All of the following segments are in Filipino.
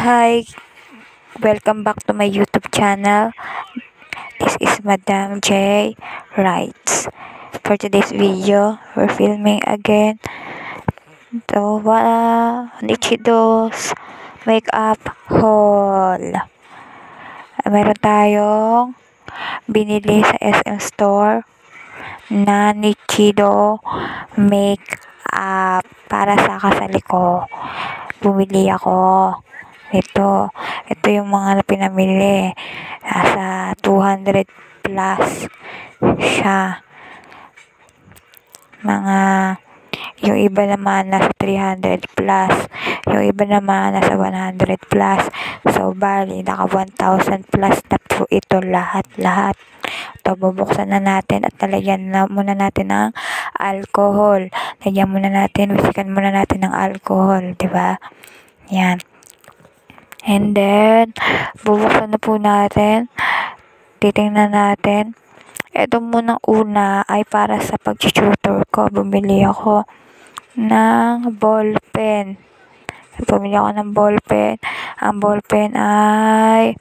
Hi, welcome back to my YouTube channel. This is Madam J. Writes. For today's video, we're filming again the Nichido's makeup haul. Meron tayong binili sa SM Store na Nichido makeup para sa kasali ko. Bumili ako nito. Ito yung mga pinamili. Nasa 200 plus siya. Yung iba naman nasa 300 plus. Yung iba naman nasa 100 plus. So, bali, naka 1,000 plus na po ito lahat. Ito, bubuksan na natin at talagyan na muna natin ng alcohol. Wisikan muna natin ng alcohol, diba? Yan. And then, bubuksan na po natin. Titingnan natin. Ito munang una ay para sa pag-tutor ko. Bumili ako ng ball pen. Ang ball pen ay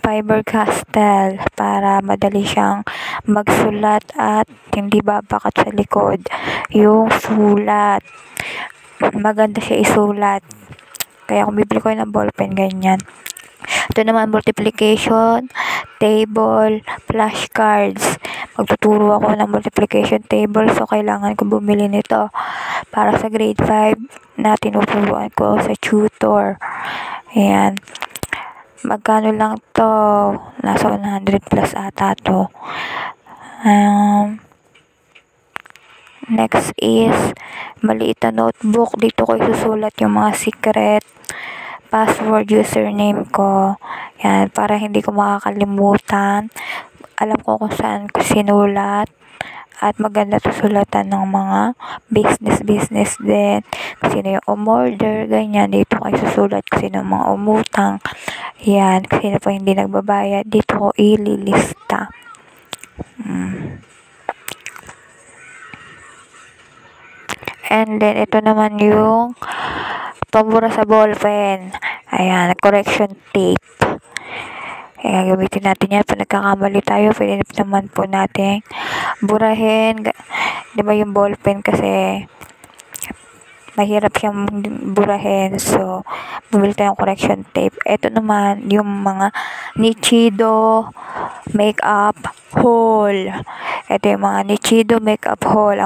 fiber castle para madali siyang magsulat at hindi babakat sa likod yung sulat. Maganda siya isulat. Kaya kung bibili ko ng ball pen, ganyan. Ito naman, multiplication table flashcards. Magtuturo ako ng multiplication table. So, kailangan ko bumili nito para sa grade 5 na tinuturuan ko sa tutor. Ayan. Magkano lang to? Nasa 100 plus ata to. Next is maliit na notebook. Dito ko isusulat yung mga secret, password, username ko. Yan, para hindi ko makakalimutan. Alam ko kung saan ko sinulat. At maganda to sulatan ng mga business din. Sino yung umorder, ganyan. Dito ko isusulat. Sino yung mga umutang. Yan, sino pa hindi nagbabayad. Dito ko ililista. And then, ito naman yung pamura sa ballpen. Ayan, correction tape. Ayan, gamitin natin yan. Pag nagkakamali tayo, pwede naman po natin burahin. Diba yung ballpen kasi mahirap siyang burahin. So, bumili tayong correction tape. Ito naman yung mga Nichido makeup haul. Ang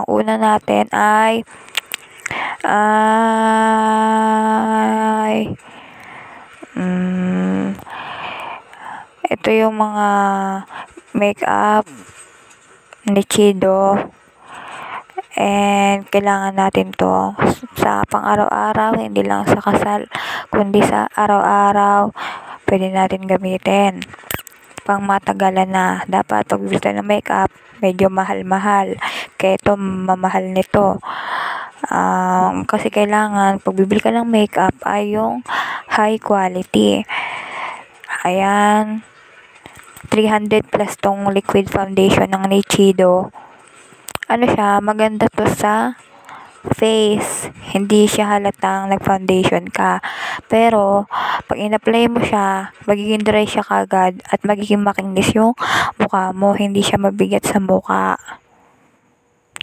una natin ay ito yung mga makeup Nichido. And kailangan natin to sa pang-araw-araw, hindi lang sa kasal, kundi sa araw-araw pwede natin gamitin. Pang matagalan na. Dapat pag gusto ng makeup, medyo mahal-mahal. Kaya ito, mamahal nito. Kasi kailangan, pag bibili ka ng makeup, ay yung high quality. Ayan. 300 plus tong liquid foundation ng Nichido. Ano siya, maganda to sa face. Hindi siya halatang nag-foundation ka. Pero, pag in-apply mo siya, magiging dry siya kagad at magiging makinis yung mukha mo. Hindi siya mabigat sa mukha.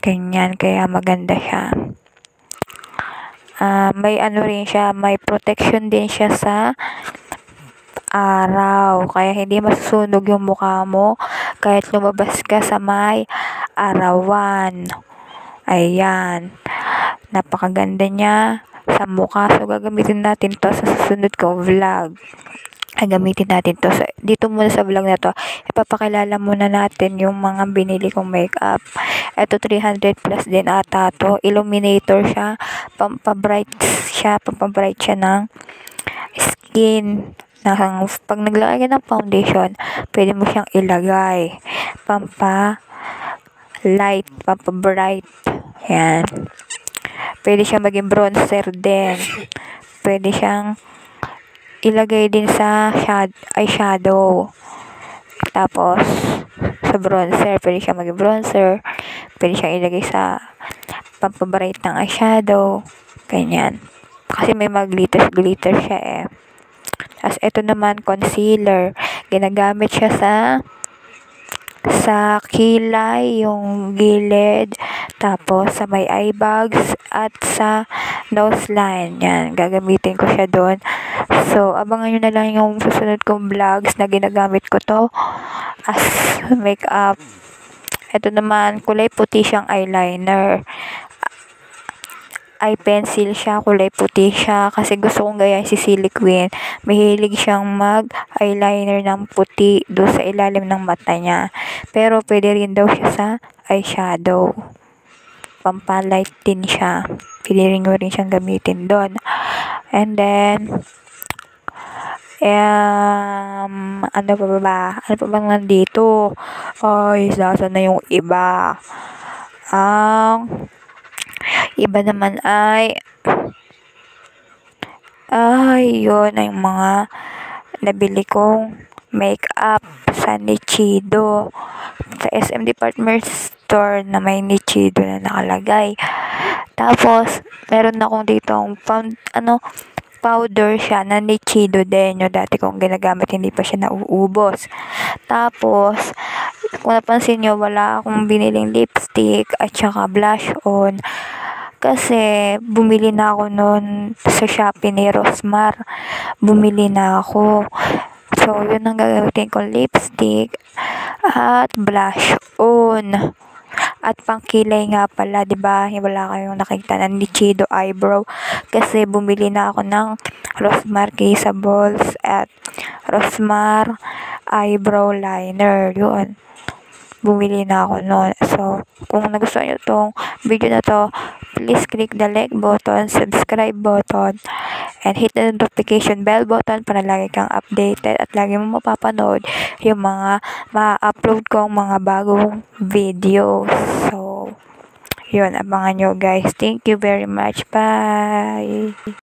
Ganyan, kaya maganda siya. May ano rin siya, may protection din siya sa araw. Kaya hindi masusunog yung mukha mo kahit lumabas ka sa may arawan. Ayan. Napakaganda niya sa mukha. So, gagamitin natin to sa susunod kong vlog. So, dito muna sa vlog na to, ipapakilala muna natin yung mga binili kong makeup. Ito, 300 plus din ata to. Illuminator siya. Pampabright siya ng skin. Pag naglagay ng foundation, pwede mo siyang ilagay. Pampabright. Ayan. Pwede siyang maging bronzer din. Pwede siyang ilagay din sa eyeshadow. Tapos, sa bronzer. Pwede siyang maging bronzer. Pwede siyang ilagay sa pampabright ng eyeshadow. Ganyan. Kasi may mag-glitter siya eh. As ito naman, concealer. Ginagamit siya sa kilay, yung gilid, tapos sa may eye bags at sa nose line. Yan, gagamitin ko siya doon. So, abangan nyo na lang yung susunod kong vlogs na ginagamit ko to as makeup. Ito naman, kulay puti siyang eyeliner. Eye pencil siya, kulay puti siya kasi gusto kong gayahin si Sisiq Queen. Mahilig siyang mag eyeliner ng puti do sa ilalim ng mata niya, pero pwede rin daw siya sa eyeshadow, pampalight din siya, pwede rin mo rin siyang gamitin doon. And then ano pa bang nandito? Ay, saan na yung iba? Ang iba naman ay yun ay mga nabili kong makeup sa Nichido, sa SM Department Store na may Nichido na nakalagay. Tapos meron akong ditong powder siya na Nichido din, yung dati kong ginagamit, hindi pa siya nauubos. Tapos kung napansin nyo, wala akong biniling lipstick at saka blush on kasi bumili na ako noon sa Shopee ni Rosmar. Bumili na ako. So, yun ang gagamitin ko, lipstick at blush on. At pangkilay nga pala, diba? Wala kayong nakikita na Nichido eyebrow kasi bumili na ako ng Rosmar Kissable's at Rosmar eyebrow liner. Yun. Bumili na ako noon. So, kung nagustuhan nyo itong video na to, please click the like button, subscribe button, and hit the notification bell button para lagi kang updated at lagi mo mapapanood yung mga ma-upload kong mga bagong videos. So, yun. Abangan nyo, guys. Thank you very much. Bye!